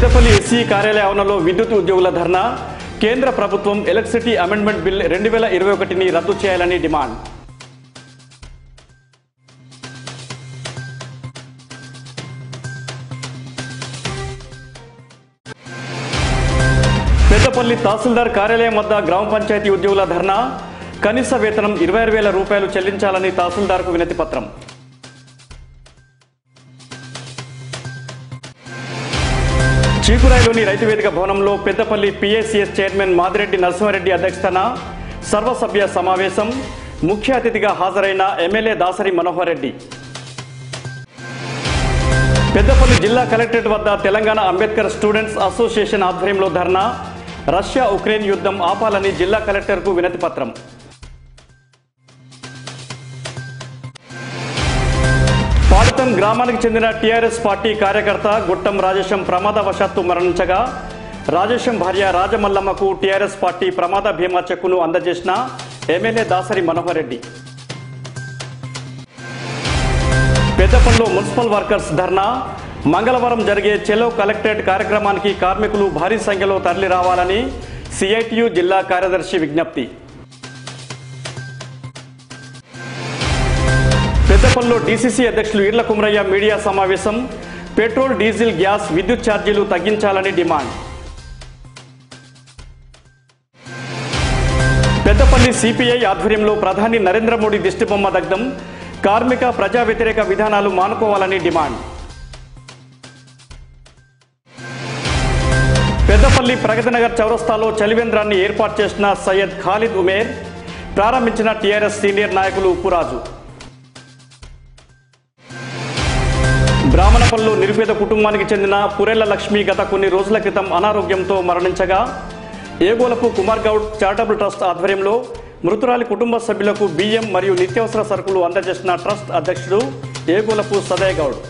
Peddapalli SC కార్యాలయ ఆవరణలో విద్యుత్ ఉద్యోగుల ధర్నా కేంద్ర ప్రభుత్వం ఎలక్ట్రిసిటీ అమెండ్మెంట్ బిల్ 2021ని రద్దు చేయాలని డిమాండ్. పెద్దపల్లి తహసీల్దార్ కార్యాలయం వద్ద గ్రామ పంచాయతీ ఉద్యోగుల ధర్నా కనీస వేతనం 22000 రూపాయలు చెల్లించాలని తహసీల్దార్కు వినతి పత్రం. చీకురాయిలోని రైతు వేదిక భవనంలో పెద్దపల్లి పిఏసిఎస్ చైర్మన్ మాదిరెడ్డి నరసింహారెడ్డి అధ్యక్షతన సర్వసభ్య సమావేశం. ముఖ్య అతిథిగా హాజరైన ఎమ్మెల్యే దాసరి మనోహర్ రెడ్డి. పెద్దపల్లి జిల్లా కలెక్టరేట్ వద్ద తెలంగాణ అంబేద్కర్ స్టూడెంట్స్ అసోసియేషన్ ఆధ్వర్యంలో ధర్నా. రష్యా ఉక్రెయిన్ యుద్ధం ఆపాలని జిల్లా కలెక్టర్కు వినతి పత్రం. పాడితం గ్రామానికి చెందిన టీఆర్ఎస్ పార్టీ కార్యకర్త గుట్టం రాజేశం ప్రమాదవశాత్తు మరణించగా రాజేశం భార్య రాజమల్లమ్మకు టీఆర్ఎస్ పార్టీ ప్రమాద భీమా చెక్కును అందజేసిన ఎమ్మెల్యే దాసరి మనోహర్ రెడ్డి. పెద్దపల్లిలో మున్సిపల్ వర్కర్స్ ధర్నా. మంగళవారం జరిగే చెలో కలెక్టరేట్ కార్యక్రమానికి కార్మికులు భారీ సంఖ్యలో తరలి రావాలని సిఐటియు జిల్లా కార్యదర్శి విజ్ఞప్తి. పెద్దపల్లిలో డీసీసీ అధ్యక్షులు ఈర్ల కుమరయ్య మీడియా సమావేశం. పెట్రోల్, డీజిల్, గ్యాస్, విద్యుత్ ఛార్జీలు తగ్గించాలని డిమాండ్. పెద్దపల్లి సిపిఐ ఆధ్వర్యంలో ప్రధాని నరేంద్ర మోడీ దిష్టిబొమ్మ దగ్ధం. కార్మిక ప్రజా వ్యతిరేక విధానాలు మానుకోవాలని డిమాండ్. పెద్దపల్లి ప్రగతినగర్ చౌరస్తాలో చలివేంద్రాన్ని ఏర్పాటు చేసిన సయ్యద్ ఖాలిద్ ఉమేర్. ప్రారంభించిన టీఆర్ఎస్ సీనియర్ నాయకులు ఉప్పురాజు. బ్రాహ్మణపల్లిలో నిరుపేద కుటుంబానికి చెందిన పురేళ్ల లక్ష్మి గత కొన్ని రోజుల క్రితం అనారోగ్యంతో మరణించగా ఏగోలపు కుమార్ గౌడ్ చారిటబుల్ ట్రస్ట్ ఆధ్వర్యంలో మృతురాలి కుటుంబ సభ్యులకు బియ్యం మరియు నిత్యావసర సరుకులు అందజేసిన ట్రస్ట్ అధ్యక్షుడు ఏగోలపు సదయగౌడ్.